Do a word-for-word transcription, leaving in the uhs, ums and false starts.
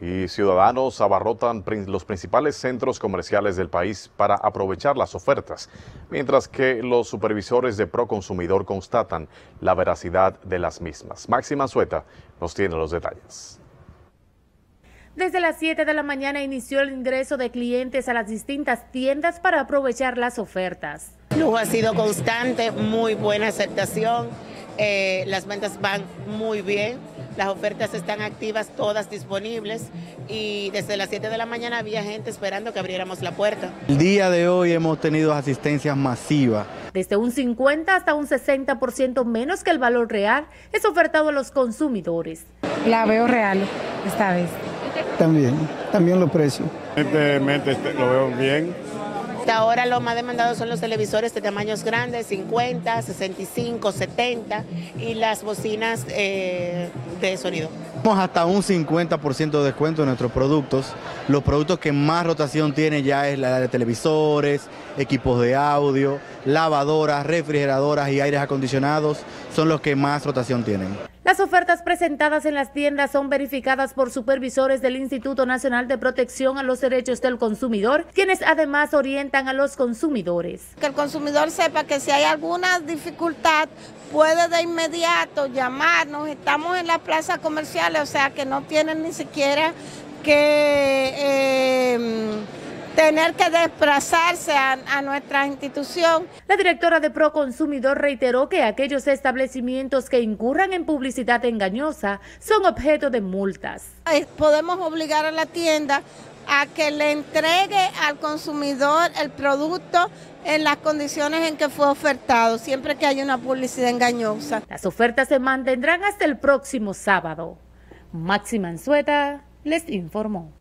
Y ciudadanos abarrotan los principales centros comerciales del país para aprovechar las ofertas, mientras que los supervisores de Proconsumidor constatan la veracidad de las mismas. Máxima Anzueta nos tiene los detalles. Desde las siete de la mañana inició el ingreso de clientes a las distintas tiendas para aprovechar las ofertas. El flujo ha sido constante, muy buena aceptación, eh, las ventas van muy bien. Las ofertas están activas, todas disponibles, y desde las siete de la mañana había gente esperando que abriéramos la puerta. El día de hoy hemos tenido asistencias masivas. Desde un cincuenta hasta un sesenta por ciento menos que el valor real es ofertado a los consumidores. La veo real esta vez. También, también los precios. Evidentemente lo veo bien. Hasta ahora lo más demandado son los televisores de tamaños grandes, cincuenta, sesenta y cinco, setenta, y las bocinas eh, de sonido. Tenemos hasta un cincuenta por ciento de descuento en nuestros productos. Los productos que más rotación tienen ya es la de televisores, equipos de audio, lavadoras, refrigeradoras y aires acondicionados son los que más rotación tienen. Las ofertas presentadas en las tiendas son verificadas por supervisores del Instituto Nacional de Protección a los Derechos del Consumidor, quienes además orientan a los consumidores. Que el consumidor sepa que si hay alguna dificultad puede de inmediato llamarnos. Estamos en las plazas comerciales, o sea que no tienen ni siquiera que eh, tener que desplazarse a, a nuestra institución. La directora de Proconsumidor reiteró que aquellos establecimientos que incurran en publicidad engañosa son objeto de multas. Podemos obligar a la tienda a que le entregue al consumidor el producto en las condiciones en que fue ofertado, siempre que haya una publicidad engañosa. Las ofertas se mantendrán hasta el próximo sábado. Máxima Anzueta les informó.